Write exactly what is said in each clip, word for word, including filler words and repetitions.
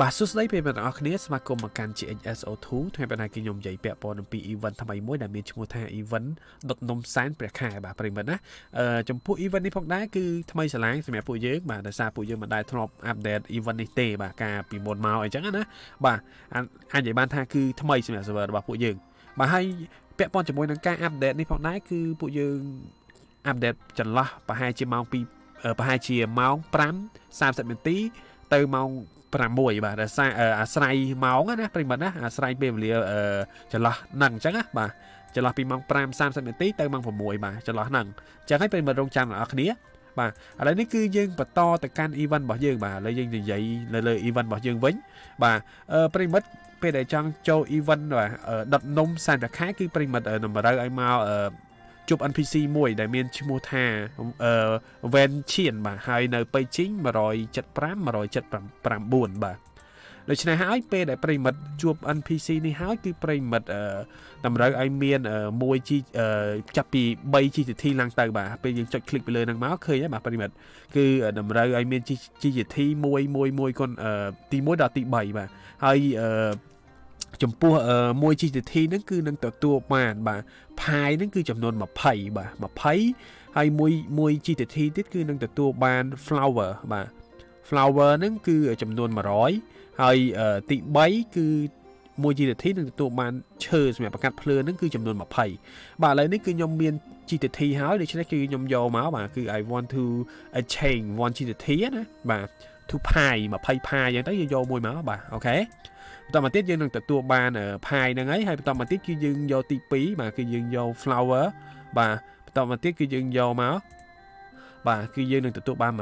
បាទសួស្តីប្រិយមិត្តអរគ្នាស្វាគមន៍មកកាន់ JXSo2 ថ្ងៃនេះខ្ញុំនិយាយពាក់ព័ន្ធអំពី event ថ្មីមួយដែលមានឈ្មោះថា event ដុតនំសែនព្រះខែបាទប្រិយមិត្តណាអឺចំពោះ event នេះផងដែរគឺថ្មីឆ្លាងសម្រាប់ពួកយើងបាទដោយសារពួកយើងមិនដែលធ្លាប់ update event នេះទេបាទការពីមុនមកអញ្ចឹងណាបាទអាចនិយាយបានថាគឺថ្មីសម្រាប់ server របស់ពួកយើងបាទហើយពាក់ព័ន្ធជាមួយនឹងការ update នេះផងដែរគឺពួកយើង update ចន្លោះប្រហែលជាម៉ោង 2 ប្រហែលជាម៉ោង 5:30 នាទី ទៅម៉ោង 6 បាទអាស្រ័យម៉ោងណាប្រិមត្តណាអាស្រ័យពេលវេលាចន្លោះហ្នឹងអញ្ចឹងណាបាទចន្លោះពីម៉ោង 5:30 នាទី ទៅម៉ោង 6 បាទចន្លោះហ្នឹងអញ្ចឹងហើយប្រិមត្តរងចាំអ្នកនរគ្នាបាទឥឡូវនេះគឺយើងបន្តទៅកាន់ event របស់យើងបាទឥឡូវយើងនិយាយលើ event របស់យើងវិញបាទប្រិមត្ត ពេលដែលចង់ចូល event បាទដុតនំសែនព្រះខែគឺប្រិមត្តតម្រូវឲ្យមក ជប់ NPC មួយដែលមានឈ្មោះថា Wen Chien បាទហើយនៅ Beijing 175 179 បាទដូច្នេះហើយពេលដែលប្រិមិត្តជួប NPC នេះហើយគឺប្រិមិត្តតម្រូវឲ្យមានមួយជីចាប់ពី 3GT ឡើងទៅបាទពេលយើងចុច click ពីលើហ្នឹងមកឃើញហើយបាទប្រិមិត្តគឺតម្រូវឲ្យមាន GT 111ទី1ដល់ទី3 បាទហើយ ចំពោះមួយ GTT ហ្នឹងគឺនឹងទទួលបានបាទផាយហ្នឹងគឺចំនួន20បាទ20ហើយមួយ GTT ទៀតគឺនឹងទទួលបាន flower បាទ flower ហ្នឹងគឺចំនួន 100 ហើយទី 3 គឺមួយ GTT នឹងទទួលបានឈើសម្រាប់បង្កាត់ភ្លើងហ្នឹងគឺចំនួន 20 បាទឥឡូវនេះគឺខ្ញុំមាន GTT ហើយដូច្នេះគឺខ្ញុំយកមកបាទគឺ I want to exchange one GTT ណាបាទ to pie 20 pie អញ្ចឹងទៅយកមួយមកបាទអូខេ បន្ទាប់មកទៀតយើងនឹងទទួលបានផាយហ្នឹងហើយហើយបន្ទាប់មកទៀតគឺយើងយកទី 2 បាទគឺយើងយក flower បាទបន្ទាប់មកទៀតគឺយើងយកមកបាទគឺយើងនឹងទទួលបាន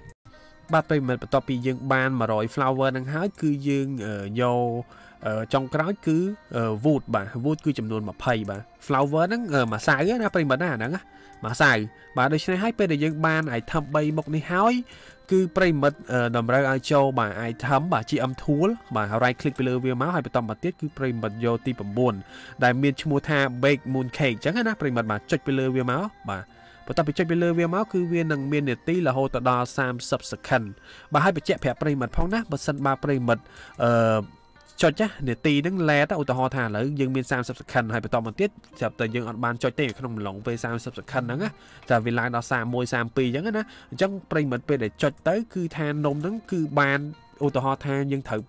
100 បាទពេលបន្ទាប់ពីយើងបាន 100 flower ហ្នឹងហើយគឺយើងយកចុងក្រោយគឺ wood បាទ wood គឺចំនួន 20 បាទ flower ហ្នឹងម្សៅណាប្រិមត្តណាអាហ្នឹងម្សៅបាទដូច្នេះហើយពេលដែលយើងបាន item 3 មុខនេះហើយ គឺប្រិមិត្តតម្រូវឲ្យចូលបាទ item បាទ GM tool បាទ right click ពីលើវាមកហើយបន្តមកទៀតគឺប្រិមិត្តយកទី 9 ដែលមានឈ្មោះថា bake moon cake អញ្ចឹងណាប្រិមិត្តបាទចុចពីលើវាមកបាទបន្តពីចុចពីលើវាមកគឺវានឹងមាននាទីរហូតដល់ 30 second បាទហើយបញ្ជាក់ប្រិមិត្តផងណាបើសិនបើប្រិមិត្តអឺ ចុចណានាទីហ្នឹងឡេតឧទាហរណ៍ថាឥឡូwយើងមាន 30 second ហើយបន្តមកទៀតស្រាប់តែយើងអត់បានចុចទេក្នុងម្លងពេល 30 second ហ្នឹងតែវាឡើងដល់ 31 32 អញ្ចឹងណាអញ្ចឹងប្រិមត្តពេលដែលចុចទៅគឺថានំហ្នឹងគឺបានឧទាហរណ៍ថាយើងត្រូវ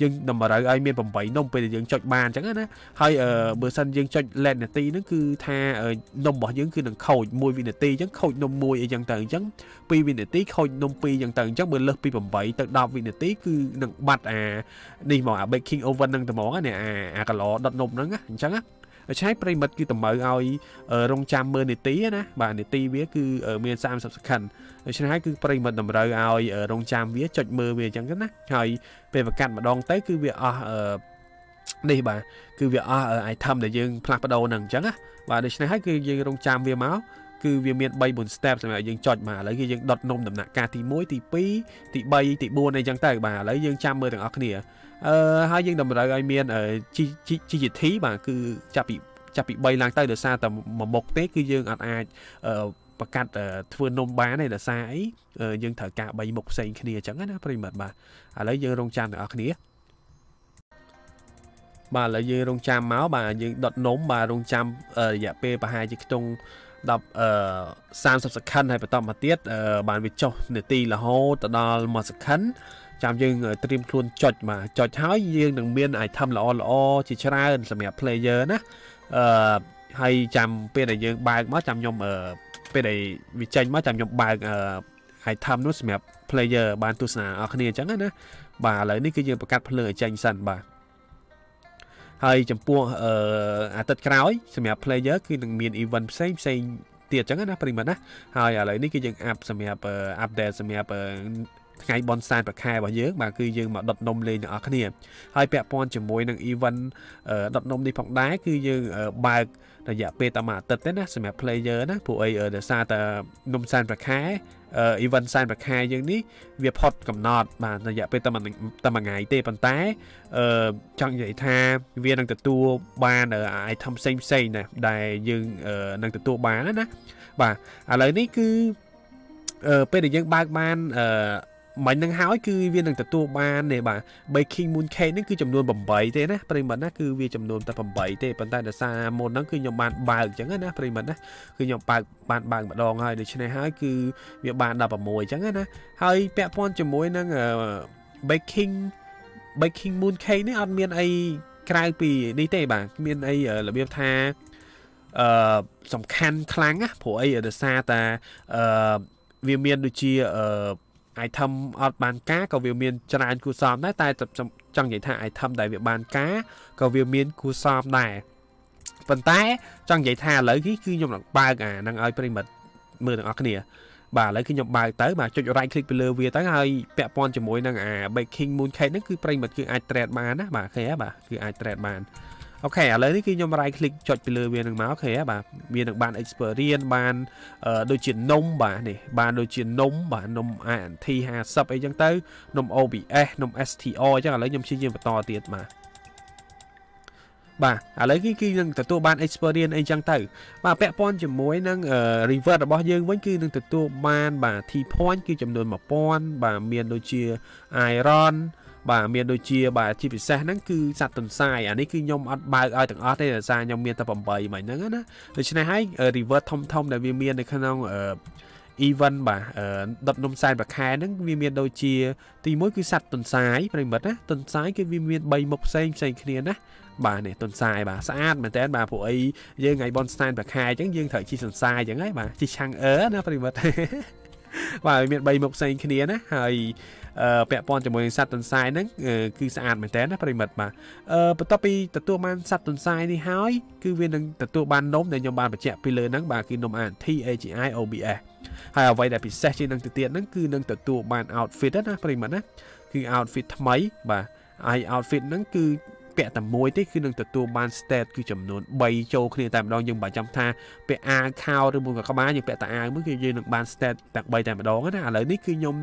យើងតម្រូវឲ្យមាន 8 នំពេលយើងចុចបានអញ្ចឹងណាហើយបើសិនយើងចុចលេតនាទីហ្នឹងគឺថានំរបស់យើងគឺនឹងខូច1វិនាទីអញ្ចឹងខូចនំ 1អីអញ្ចឹងទៅអញ្ចឹង2វិនាទីខូចនំ 2អញ្ចឹងទៅអញ្ចឹងបើលើសពី 8 ទៅ 10 វិនាទីគឺនឹងបាត់អានេះមកអា baking oven ហ្នឹងតែហ្មងអាកឡោដុតនំហ្នឹងអញ្ចឹងណា ដូច្នេះប្រិមិត្តគឺតម្រូវឲ្យរងចាំមើលនាទីណាបាទនាទីវាគឺមាន 30 second ដូច្នេះហើយគឺប្រិមិត្តតម្រូវឲ្យរងចាំវាចុចមើលវាអញ្ចឹងណាហើយពេលវាកាត់ម្ដងទៅគឺវាអស់នេះបាទគឺវាអស់ item ដែលយើងផ្លាស់ប្ដូរហ្នឹងអញ្ចឹងណាបាទដូច្នេះហើយគឺយើងរងចាំវាមក គឺវាមាន 3-4 step សម្រាប់យើងចុចបាទឥឡូវគឺយើងដុតនំដំណាក់កាលទី 1 ទី 2 ទី 3 ទី 4 អីចឹងទៅបាទឥឡូវយើងចាំមើលទាំងអស់គ្នាអឺហើយយើងតម្រូវឲ្យមាន GT បាទគឺចាប់ពី ចាប់ពី 3 ឡើងទៅដោយសារតែមួយមុខទេគឺយើងអត់អាចបង្កាត់ធ្វើនំបានទេដោយសារអីយើងត្រូវការ 3 មុខផ្សេងគ្នាអញ្ចឹងណាប្រិមត្តបាទឥឡូវយើងរងចាំទាំងអស់គ្នា បាទឥឡូវយើងរងចាំមកបាទយើងដុតនំបាទរងចាំរយៈពេលប្រហែលជាខ្ទង់ 30 second ហើយបន្តមកទៀតបានវាចុះនាទីរហូតដល់ 1 second ចាំយើងត្រៀមខ្លួនចុចបាទចុចហើយយើងនឹងមាន item ល្អៗជាច្រើនសម្រាប់ player ណាអឺហើយចាំពេលដែលយើងបើកមកចាំខ្ញុំពេលដែលវាចេញមកចាំខ្ញុំបើក item នោះសម្រាប់ player បានទស្សនាអ្នកនរគ្នាអញ្ចឹងណាបាទឥឡូវនេះគឺយើងបង្កាត់ភ្លើងឲ្យចេញសិនបាទ ហើយចំពោះអាទិត្យក្រោយសម្រាប់ player គឺនឹងមាន event ផ្សេងផ្សេងទៀតអញ្ចឹងណាប្រិមត្តណាហើយឥឡូវនេះគឺយើង up សម្រាប់ update សម្រាប់ ថ្ងៃ បនសែន ព្រះខែរបស់យើងបាទគឺយើងមកដុតនំលេងអ្នកនរគ្នាហើយពាក់ព័ន្ធជាមួយនឹង event ដុតនំនេះផងដែរគឺយើងបើករយៈពេលតែមួយអាទិត្យទេណាសម្រាប់ player ណាពួកអីដោយសារតែនំសែនព្រះខែ event សែនព្រះខែយើងនេះវាផុតកំណត់បាទរយៈពេលតែមួយថ្ងៃទេប៉ុន្តែចង់និយាយថាវានឹងទទួលបាន item ផ្សេងផ្សេងណាដែលយើងនឹងទទួលបានណាបាទឥឡូវនេះគឺពេលដែលយើងបើកបាន 1 មិញ នឹង ហើយ គឺ វា នឹង ទទួល បាន ទេ បាទ baking mooncake ហ្នឹង គឺ ចំ នួន eight ទេ ណា ប្រិមិត្ត ណា គឺ វា ចំ នួន តែ eight ទេ ប៉ុន្តែ ដោយ សារ មុន ហ្នឹង គឺ ខ្ញុំ បាន បើក អញ្ចឹង ណា ប្រិមិត្ត ណា គឺ ខ្ញុំ បើក បាន បើក ម្ដង ហើយ ដូច្នេះ ហើយ គឺ វា បាន sixteen អញ្ចឹង ណា ហើយ ពាក់ព័ន្ធ ជាមួយ នឹង baking baking mooncake នេះ អត់ មាន អី ក្រៅ ពី នេះ ទេ បាទ មាន អី របៀប ថា អឺ សំខាន់ ខ្លាំង ណា ព្រោះ អី ដោយ សារ តា អឺ វា មាន ដូច ជា អឺ item អត់បានការ ក៏ វា មាន ច្រើន គួរ សម ដែរ តែ ចង់ និយាយ ថា item ដែល វា បាន ការ ក៏ វា មាន គួរ សម ដែរ ប៉ុន្តែ ចង់ និយាយ ថា ឥឡូវ នេះ គឺ ខ្ញុំ នឹង បើក អា នឹង ឲ្យ ប្រិមិត្ត មើល ទាំង អស់ គ្នា បាទ ឥឡូវ គឺ ខ្ញុំ បើក ទៅ បាទ ចុច right click ពី លើ វា ទៅ ហើយ ពាក់ព័ន្ធ ជាមួយ នឹង អា baking mooncake ហ្នឹង គឺ ប្រិមិត្ត គឺ អាច trade បាន ណា បាទ ឃើញ ហ៎ បាទ គឺ អាច trade បាន អូខេ ឥឡូវ នេះ គឺ ខ្ញុំ right click ចុច ពី លើ វា នឹង មក ឃើញ ហ៎ បាទ វា នឹង បាន experience បាន ដូច ជា នំ បាទ នេះ បាន ដូច ជា នំ បាទ នំ អានធី fifty អី ចឹង ទៅ នំ អូ ប៊ី អេស នំ S T R អញ្ចឹង ឥឡូវ ខ្ញុំ ជិះ យើង បន្ត ទៀត បាទ បាទ ឥឡូវ នេះ គឺ នឹង ទទួល បាន experience អី ចឹង ទៅ បាទ ពាក់ព័ន្ធ ជាមួយ នឹង reward របស់ យើង វិញ គឺ នឹង ទទួល បាន បាទ T point គឺ ចំនួន one thousand បាទ មាន ដូច ជា iron បាទ មាន ដូច ជា បាទ ជា ពិសេស ហ្នឹង គឺ សត្វ ទន្សាយ អា នេះ គឺ ខ្ញុំ អត់ បើក ឲ្យ ទាំង អស់ ទេ ដោយ សារ ខ្ញុំ មាន តែ eight មិន ហ្នឹង ណា ដូច្នេះ ហើយ reward ធំៗ ដែល វា មាន នៅ ក្នុង event បាទ ដុត នំ សែន ប្រខែ ហ្នឹង វា មាន ដូច ជា ទី one គឺ សត្វ ទន្សាយ ប្រិមិត្ត ណា ទន្សាយ គឺ វា មាន three មុខ ផ្សេង ផ្សេង គ្នា ណា បាទ នេះ ទន្សាយ បាទ ស្អាត មែន តើ បាទ ព្រោះ អី យើង ថ្ងៃ បន សែន ប្រខែ អញ្ចឹង យើង ត្រូវ ជី ទន្សាយ អញ្ចឹង ហើយ បាទ ជី ឆាំង អឺ ណា ប្រិមិត្ត បាទ មាន three មុខ ផ្សេង គ្នា ណា ហើយ អឺ ពាក់ព័ន្ធ ជាមួយ សត្វ ទន្សាយ ហ្នឹង គឺ ស្អាត មែន តើ ណា ប្រិមិត្ត បាទ អឺ បន្ទាប់ ពី ទទួល បាន សត្វ ទន្សាយ នេះ ហើយ គឺ វា នឹង ទទួល បាន នំ ដែល ខ្ញុំ បាន បញ្ជាក់ ពី លើ ហ្នឹង បាទ គឺ នំ អានធី A G I O B Sហើយអ្វីដែលពិសេសជាងនឹងទៅទៀតហ្នឹងគឺនឹងទទួលបាន outfit ណាប្រិមត្តណាគឺ outfit ថ្មីបាទហើយ outfit ហ្នឹងគឺពាក់តែមួយទេគឺនឹងទទួលបាន stat គឺចំនួនthreeចូលគ្នាតែម្ដងយើងមិនចាំថាពាក់អាវខោឬមួយក៏ក្បាលយើងពាក់តែអាវមួយគឺយើងនឹងបាន stat ទាំងthreeតែម្ដងណាឥឡូវនេះគឺខ្ញុំ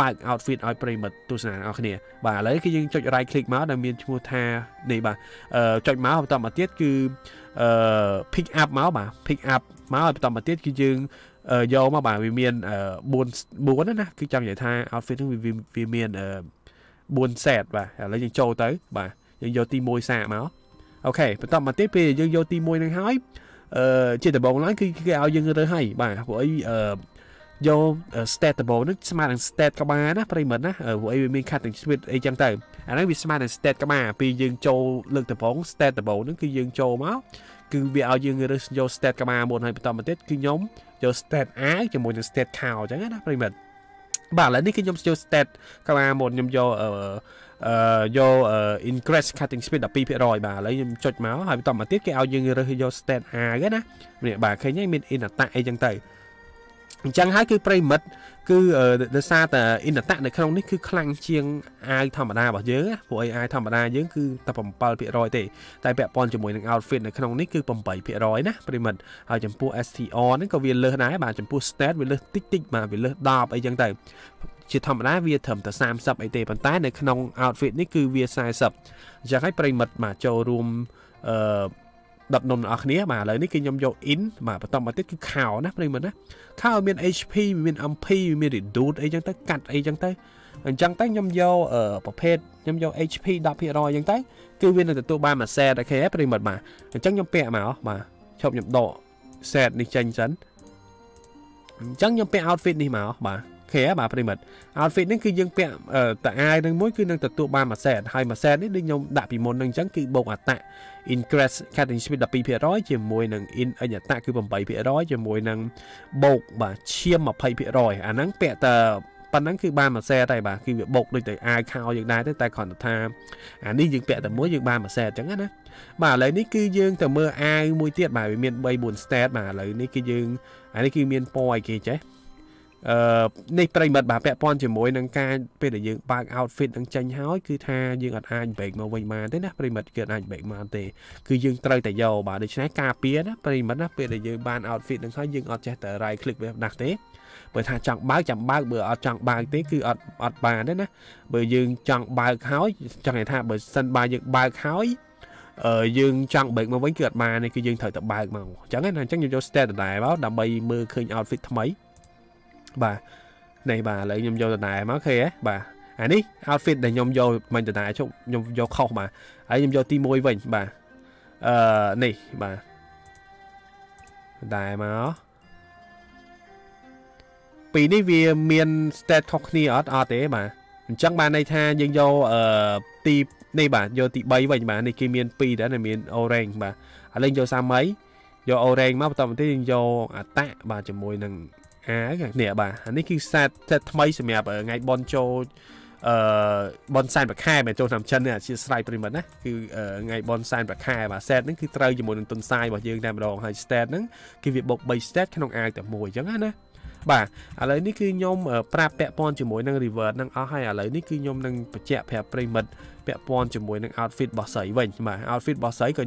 បើក outfit ឲ្យប្រិមត្តទស្សនាអ្នកគ្នាបាទឥឡូវគឺយើងចុច right click មកដែលមានឈ្មោះថានេះបាទចុចមកបន្តមកទៀតគឺ pick up មកបាទ pick up មកបន្តមកទៀតគឺយើងយកមកបាទវាមានfourណាគឺចង់និយាយថា outfit ហ្នឹងវាមានfour set បាទឥឡូវយើងចូលទៅបាទយើងយកទីoneសាកមកអូខេបន្តមកទៀតពេលយើងយកទីoneហ្នឹងហើយអឺជាដំបូងឡើយគឺគេឲ្យយើងរើសហើយបាទព្រោះអីអឺយក stat ដំបូងហ្នឹងស្មើនឹង stat ក្បាលណាប្រិមិត្តណាព្រោះអីវាមាន cutting speed អីចឹងទៅអាហ្នឹងវាស្មើនឹង stat ក្បាលពេលយើងចូលលើកដំបូង stat ដំបូងហ្នឹងគឺយើងចូលមកគឺវាឲ្យយើងរើសយក stat ក្បាលមុនហើយបន្តមកទៀតគឺខ្ញុំយក stat អាវជាមួយនឹង stat ខោអញ្ចឹងណាប្រិមិត្តបាទឥឡូវនេះគឺខ្ញុំយក stat ក្បាលមុនខ្ញុំយកអឺអឺយក increase cutting speed twelve percent បាទឥឡូវខ្ញុំចុចមកហើយបន្តមកទៀតគេឲ្យយើងរើសយក stat អាវណានេះបាទឃើញហើយមាន in attack អីចឹងទៅអញ្ចឹងហើយគឺប្រិមិត្តគឺដោយសារតែ in attack នៅក្នុងនេះគឺខ្លាំងជាងអាវធម្មតារបស់យើងព្រោះអាវធម្មតាយើងគឺតែseven percentទេតែពាក់ព័ន្ធជាមួយនឹង outfit នៅក្នុងនេះគឺeight percent ណាប្រិមិត្តហើយចំពោះ S T R ហ្នឹងក៏វាលើសដែរបាទចំពោះ stat វាលើសតិចតិចបាទវាលើសtenអីចឹងទៅជាធម្មតាវាត្រឹមតែthirtyអីទេប៉ុន្តែនៅក្នុង outfit នេះគឺវាfortyអញ្ចឹងហើយប្រិមិត្តបាទចូលរួមអឺដុតនំអ្នកគ្នាបាទឥឡូវនេះគឺខ្ញុំយក in បាទបន្តមកទៀតគឺខោណាប្រិមត្តណាខោមាន H P មាន M P មាន reduce អីចឹងទៅកាត់អីចឹងទៅអញ្ចឹងទៅខ្ញុំយកប្រភេទខ្ញុំយក H P ten percent អញ្ចឹងទៅគឺវានឹងទទួលបានមួយ set អូខេប្រិមត្តបាទអញ្ចឹងខ្ញុំពាក់មកបាទឈប់ខ្ញុំដក set នេះចេញសិនអញ្ចឹងខ្ញុំពាក់ outfit នេះមកបាទអូខេបាទប្រិមត្ត outfit នេះគឺយើងពាក់តអាយនឹងមួយគឺនឹងទទួលបានមួយ set ហើយមួយ set នេះដូចខ្ញុំដាក់ពីមុននឹងអញ្ចឹងគឺបូកអត្តៈincrease cutting speed twelve percent ជាមួយនឹង in អញ្ញតាគឺeight percent ជាមួយនឹងបូកបាទឈាមtwenty percent អាហ្នឹងពាក់តែប៉ុណ្ណឹងគឺបានមួយសេតហើយបាទគឺវាបូកដូចទៅអាយខោយើងដែរទៅតែគ្រាន់តែថាអានេះយើងពាក់តែមួយយើងបានមួយសេតអញ្ចឹងណាបាទឥឡូវនេះគឺយើងទៅមើលអាយមួយទៀតបាទវាមានthree four ស្តេតបាទឥឡូវនេះគឺយើងអានេះគឺមានពណ៌អីគេចេះអឺនេះប្រិមិត្តបាទពាក់ព័ន្ធជាមួយនឹងការពេលដែលយើងបើក outfit នឹងចេញហើយគឺថាយើងអត់អាច break មកវិញបានទេណាប្រិមិត្តគឺអត់អាច break មកទេគឺយើងត្រូវតែយកបាទដូច្នេះការពារណាប្រិមិត្តណាពេលដែលយើងបាន outfit នឹងហើយយើងអត់ចេះតែ right click វាដាស់ទេបើថាចង់បើកចាំបើកបើអត់ចង់បើកទេគឺអត់អត់បានទេណាបើយើងចង់បើកហើយចង់និយាយថាបើសិនបើយើងបើកហើយអឺយើងចង់ break មកវិញគឺអត់បានទេគឺយើងត្រូវតែបើកមកអញ្ចឹងណាអញ្ចឹងយើងយក standard ដែរមកដើម្បីមើលឃើញ outfit ថ្មីបាទ នេះ បាទ ឥឡូវ ខ្ញុំ យក តណ្ហា មក ខេ ហ៎ បាទ អា នេះ outfit ដែល ខ្ញុំ យក មិញ តណ្ហា ជុំ ខ្ញុំ យក ខុស បាទ ហើយ ខ្ញុំ យក ទី មួយ វិញ បាទ អឺ នេះ បាទ តណ្ហា មក ពី នេះ វា មាន stat ខុស គ្នា អត់ អត់ ទេ បាទ អញ្ចឹង បាន ន័យ ថា យើង យក អឺ ទី នេះ បាទ យក ទី ba វិញ បាទ នេះ គេ មាន ពីរ ដែរ មាន orange បាទ ឥឡូវ យើង យក សាមី យក orange មក បន្ត បន្តិច យើង យក attack បាទ ជាមួយ នឹង អាហ្នឹងគឺsetថ្មីសម្រាប់ថ្ងៃបនចូលអឺបនសែនប្រខែមែនចូលឆ្នាំចិនអាជាស្រ័យប្រិមិត្តណាគឺថ្ងៃបនសែនប្រខែបាទ ក៏វាស្អាតដែរ ពាក់ព័ន្ធ ជាមួយនឹង outfit របស់ ស្រី គឺមាន ba bốn សេត បាទ five six សេត អីទៀត ចឹង ទៅ មើល ទៅ បាទ ប្រិមិត្ត ឥឡូវ នេះ នេះ ឃើញ ខ្ញុំ ពាក់ ហើយ បាទ outfit រ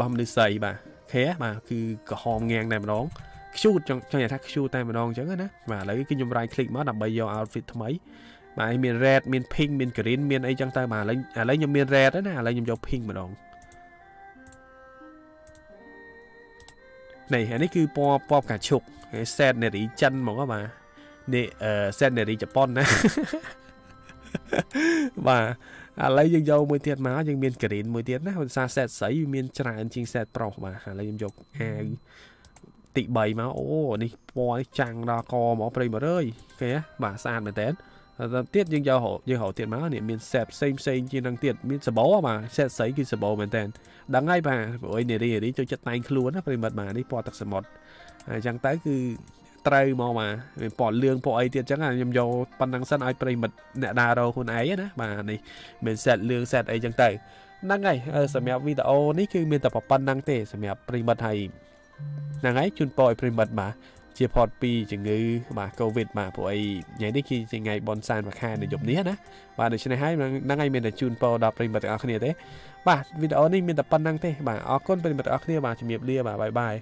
បស់ មនុស្ស ស្រី បាទ ខេ បាទ គឺ ក្រហម ងាង តែ ម្ដង ខ្ជូត ចង់ ចង់ និយាយ ថា ខ្ជូត តែ ម្ដង ចឹង ណា បាទ ឥឡូវ គឺ ខ្ញុំ right click មក ដើម្បី យក outfit ថ្មី បាទ មាន red មាន pink មាន green មាន អី ចឹង ទៅ បាទ ឥឡូវ ឥឡូវ ខ្ញុំ មាន red ហើយ ណា ឥឡូវ ខ្ញុំ យក pink ម្ដង នេះ អានេះ គឺ ពណ៌ ពណ៌ ផ្កាឈូក set នារី ចិន ហ្មង ហ៎ បាទ នេះអឺសេននារីជប៉ុនណា ត្រូវមកបាទមានពណ៌លឿងពណ៌អីទៀតចឹងខ្ញុំយកប៉ុណ្ណឹងសិនឲ្យប្រិមិត្តអ្នកណារោខ្លួនឯងណាបាទនេះមាន set លឿង set អីចឹងទៅហ្នឹងហើយអើសម្រាប់វីដេអូនេះគឺមានតែប៉ុណ្ណឹងទេសម្រាប់ប្រិមិត្តហើយហ្នឹងហើយជូនពរឲ្យប្រិមិត្តបាទជាផតពីជំងឺបាទ កូវីដបាទព្រោះអីថ្ងៃនេះគឺថ្ងៃបុណ្យសែនប្រខែនៅយប់នេះណាបាទដូច្នេះហើយហ្នឹងហើយមានតែជូនពរដល់ប្រិមិត្តទាំងអស់គ្នាទេបាទវីដេអូនេះមានតែប៉ុណ្ណឹងទេបាទអរគុណប្រិមិត្តទាំងអស់គ្នាបាទជំរាបលាបាទបាយបាយ